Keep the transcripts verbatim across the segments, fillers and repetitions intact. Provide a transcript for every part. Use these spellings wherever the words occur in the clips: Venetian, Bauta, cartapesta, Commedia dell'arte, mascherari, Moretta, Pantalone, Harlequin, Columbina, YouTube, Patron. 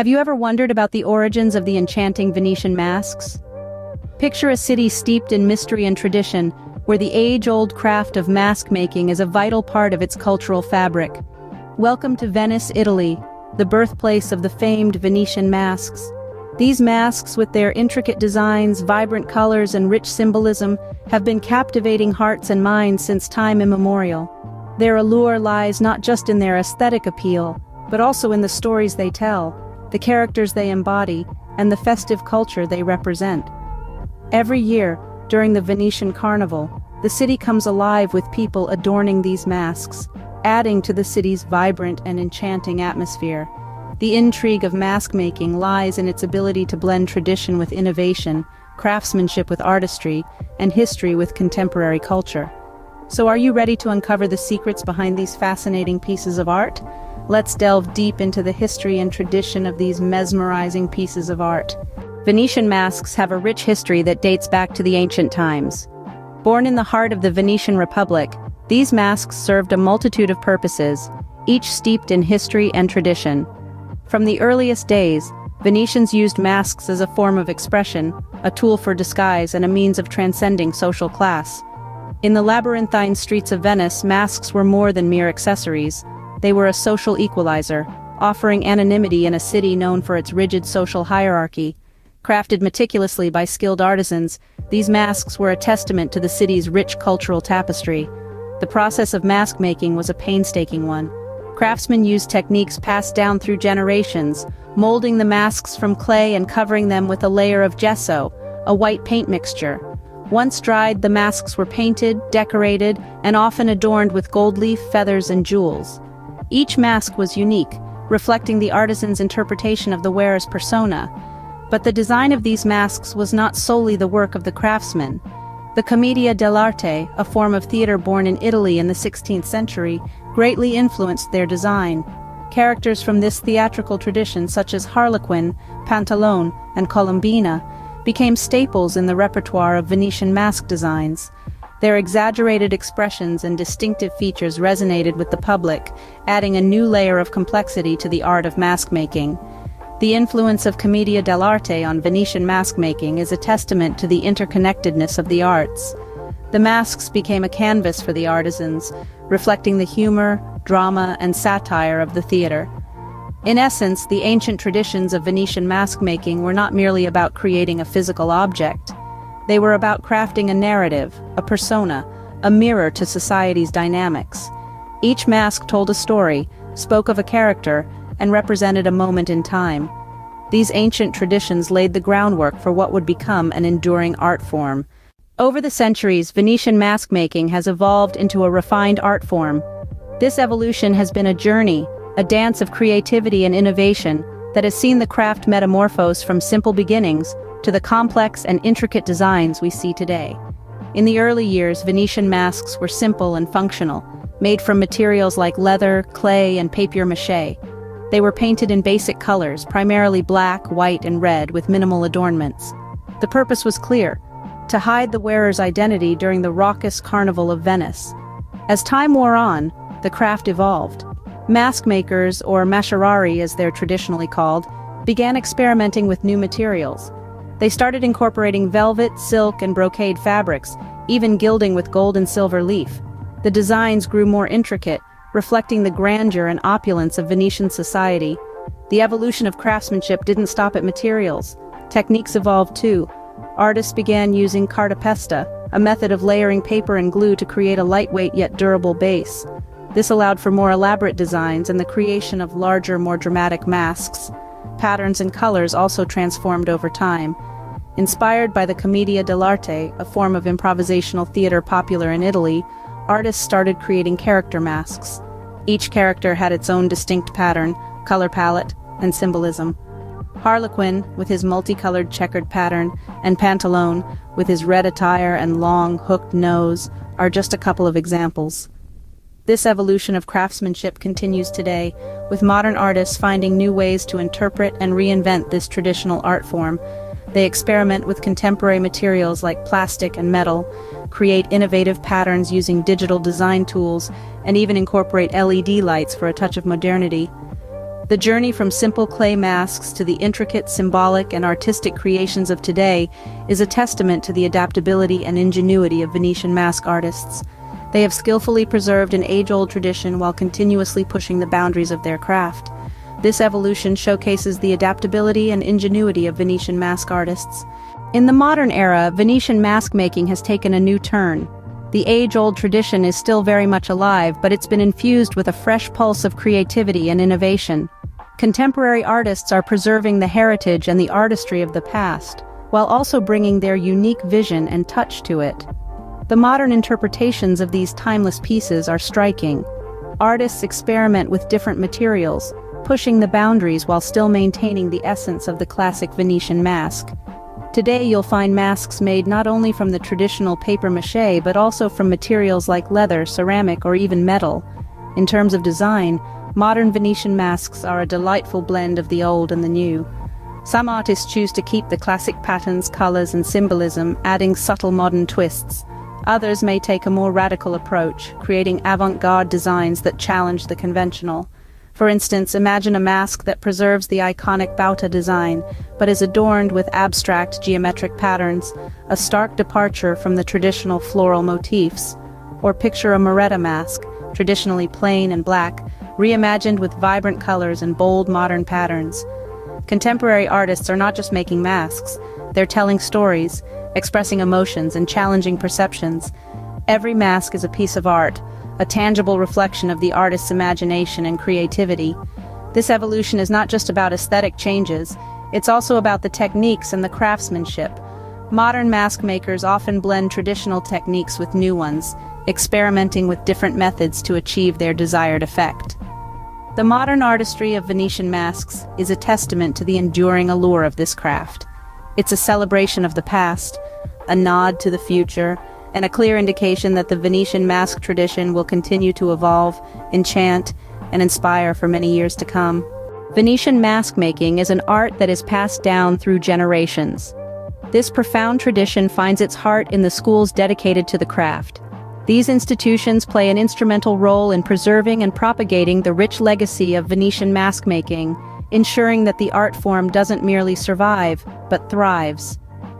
Have you ever wondered about the origins of the enchanting Venetian masks? Picture a city steeped in mystery and tradition, where the age-old craft of mask-making is a vital part of its cultural fabric. Welcome to Venice, Italy, the birthplace of the famed Venetian masks. These masks, with their intricate designs, vibrant colors, and rich symbolism, have been captivating hearts and minds since time immemorial. Their allure lies not just in their aesthetic appeal, but also in the stories they tell, the characters they embody, and the festive culture they represent. Every year, during the Venetian Carnival, the city comes alive with people adorning these masks, adding to the city's vibrant and enchanting atmosphere. The intrigue of mask-making lies in its ability to blend tradition with innovation, craftsmanship with artistry, and history with contemporary culture. So are you ready to uncover the secrets behind these fascinating pieces of art? Let's delve deep into the history and tradition of these mesmerizing pieces of art. Venetian masks have a rich history that dates back to the ancient times. Born in the heart of the Venetian Republic, these masks served a multitude of purposes, each steeped in history and tradition. From the earliest days, Venetians used masks as a form of expression, a tool for disguise, and a means of transcending social class. In the labyrinthine streets of Venice, masks were more than mere accessories. They were a social equalizer, offering anonymity in a city known for its rigid social hierarchy. Crafted meticulously by skilled artisans, these masks were a testament to the city's rich cultural tapestry. The process of mask-making was a painstaking one. Craftsmen used techniques passed down through generations, molding the masks from clay and covering them with a layer of gesso, a white paint mixture. Once dried, the masks were painted, decorated, and often adorned with gold leaf, feathers, and jewels. Each mask was unique, reflecting the artisan's interpretation of the wearer's persona. But the design of these masks was not solely the work of the craftsmen. The Commedia dell'arte, a form of theater born in Italy in the sixteenth century, greatly influenced their design. Characters from this theatrical tradition, such as Harlequin, Pantalone, and Columbina, became staples in the repertoire of Venetian mask designs. Their exaggerated expressions and distinctive features resonated with the public, adding a new layer of complexity to the art of mask-making. The influence of Commedia dell'arte on Venetian mask-making is a testament to the interconnectedness of the arts. The masks became a canvas for the artisans, reflecting the humor, drama, and satire of the theater. In essence, the ancient traditions of Venetian mask-making were not merely about creating a physical object. They were about crafting a narrative, a persona, a mirror to society's dynamics. Each mask told a story, spoke of a character, and represented a moment in time. These ancient traditions laid the groundwork for what would become an enduring art form. Over the centuries, Venetian mask-making has evolved into a refined art form. This evolution has been a journey, a dance of creativity and innovation, that has seen the craft metamorphose from simple beginnings to the complex and intricate designs we see today. In the early years, Venetian masks were simple and functional, made from materials like leather, clay, and papier-mâché. They were painted in basic colors, primarily black, white, and red, with minimal adornments. The purpose was clear: to hide the wearer's identity during the raucous carnival of Venice. As time wore on, the craft evolved. Mask makers, or mascherari as they're traditionally called, began experimenting with new materials. They started incorporating velvet, silk, and brocade fabrics, even gilding with gold and silver leaf. The designs grew more intricate, reflecting the grandeur and opulence of Venetian society. The evolution of craftsmanship didn't stop at materials. Techniques evolved too. Artists began using cartapesta, a method of layering paper and glue to create a lightweight yet durable base. This allowed for more elaborate designs and the creation of larger, more dramatic masks. Patterns and colors also transformed over time. Inspired by the Commedia dell'arte, a form of improvisational theater popular in Italy, artists started creating character masks. Each character had its own distinct pattern, color palette, and symbolism. Harlequin, with his multicolored checkered pattern, and Pantalone, with his red attire and long, hooked nose, are just a couple of examples. This evolution of craftsmanship continues today, with modern artists finding new ways to interpret and reinvent this traditional art form. They experiment with contemporary materials like plastic and metal, create innovative patterns using digital design tools, and even incorporate L E D lights for a touch of modernity. The journey from simple clay masks to the intricate, symbolic, and artistic creations of today is a testament to the adaptability and ingenuity of Venetian mask artists. They have skillfully preserved an age-old tradition while continuously pushing the boundaries of their craft. This evolution showcases the adaptability and ingenuity of Venetian mask artists. In the modern era, Venetian mask making has taken a new turn. The age-old tradition is still very much alive, but it's been infused with a fresh pulse of creativity and innovation. Contemporary artists are preserving the heritage and the artistry of the past, while also bringing their unique vision and touch to it. The modern interpretations of these timeless pieces are striking. Artists experiment with different materials, pushing the boundaries while still maintaining the essence of the classic Venetian mask. Today you'll find masks made not only from the traditional papier-mâché but also from materials like leather, ceramic, or even metal. In terms of design, modern Venetian masks are a delightful blend of the old and the new. Some artists choose to keep the classic patterns, colors, and symbolism, adding subtle modern twists. Others may take a more radical approach, creating avant-garde designs that challenge the conventional. For instance, imagine a mask that preserves the iconic Bauta design, but is adorned with abstract geometric patterns, a stark departure from the traditional floral motifs. Or picture a Moretta mask, traditionally plain and black, reimagined with vibrant colors and bold modern patterns. Contemporary artists are not just making masks, they're telling stories, expressing emotions, and challenging perceptions. Every mask is a piece of art, a tangible reflection of the artist's imagination and creativity. This evolution is not just about aesthetic changes, it's also about the techniques and the craftsmanship. Modern mask makers often blend traditional techniques with new ones, experimenting with different methods to achieve their desired effect. The modern artistry of Venetian masks is a testament to the enduring allure of this craft. It's a celebration of the past, a nod to the future, and a clear indication that the Venetian mask tradition will continue to evolve, enchant, and inspire for many years to come. Venetian mask making is an art that is passed down through generations. This profound tradition finds its heart in the schools dedicated to the craft. These institutions play an instrumental role in preserving and propagating the rich legacy of Venetian mask making, ensuring that the art form doesn't merely survive, but thrives.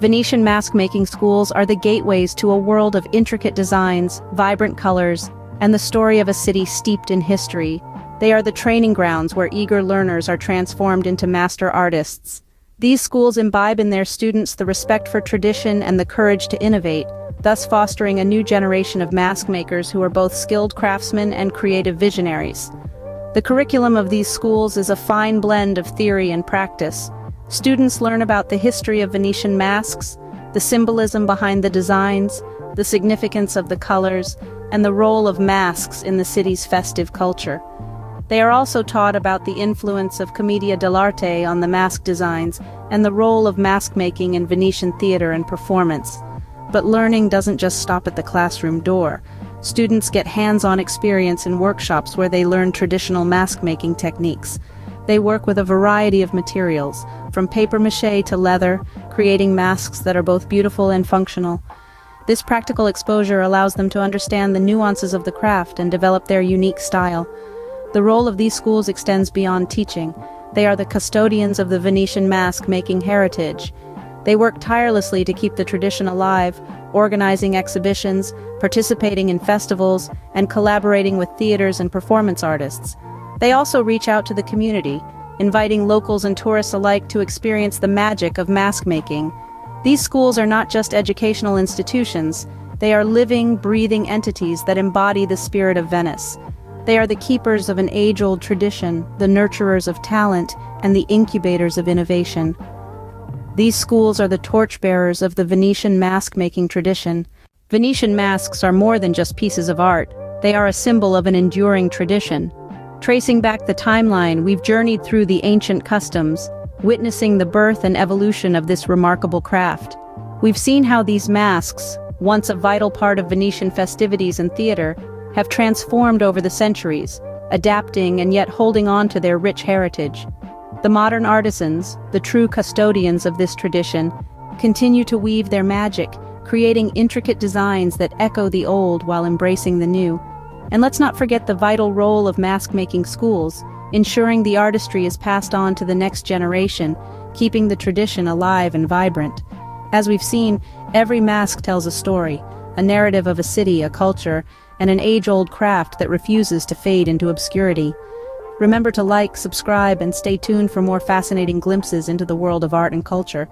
Venetian mask-making schools are the gateways to a world of intricate designs, vibrant colors, and the story of a city steeped in history. They are the training grounds where eager learners are transformed into master artists. These schools imbibe in their students the respect for tradition and the courage to innovate, thus fostering a new generation of mask makers who are both skilled craftsmen and creative visionaries. The curriculum of these schools is a fine blend of theory and practice. Students learn about the history of Venetian masks, the symbolism behind the designs, the significance of the colors, and the role of masks in the city's festive culture. They are also taught about the influence of Commedia dell'arte on the mask designs and the role of mask making in Venetian theater and performance. But learning doesn't just stop at the classroom door. Students get hands-on experience in workshops where they learn traditional mask-making techniques. They work with a variety of materials, from papier-mâché to leather, creating masks that are both beautiful and functional. This practical exposure allows them to understand the nuances of the craft and develop their unique style. The role of these schools extends beyond teaching. They are the custodians of the Venetian mask-making heritage. They work tirelessly to keep the tradition alive, organizing exhibitions, participating in festivals, and collaborating with theaters and performance artists. They also reach out to the community, inviting locals and tourists alike to experience the magic of mask making. These schools are not just educational institutions, they are living, breathing entities that embody the spirit of Venice. They are the keepers of an age-old tradition, the nurturers of talent, and the incubators of innovation. These schools are the torchbearers of the Venetian mask-making tradition. Venetian masks are more than just pieces of art, they are a symbol of an enduring tradition. Tracing back the timeline, we've journeyed through the ancient customs, witnessing the birth and evolution of this remarkable craft. We've seen how these masks, once a vital part of Venetian festivities and theater, have transformed over the centuries, adapting and yet holding on to their rich heritage. The modern artisans, the true custodians of this tradition, continue to weave their magic, creating intricate designs that echo the old while embracing the new. And let's not forget the vital role of mask-making schools. ensuring the artistry is passed on to the next generation, keeping the tradition alive and vibrant. As we've seen, every mask tells a story, a narrative of a city, a culture, and an age-old craft that refuses to fade into obscurity. Remember to like, subscribe, and stay tuned for more fascinating glimpses into the world of art and culture.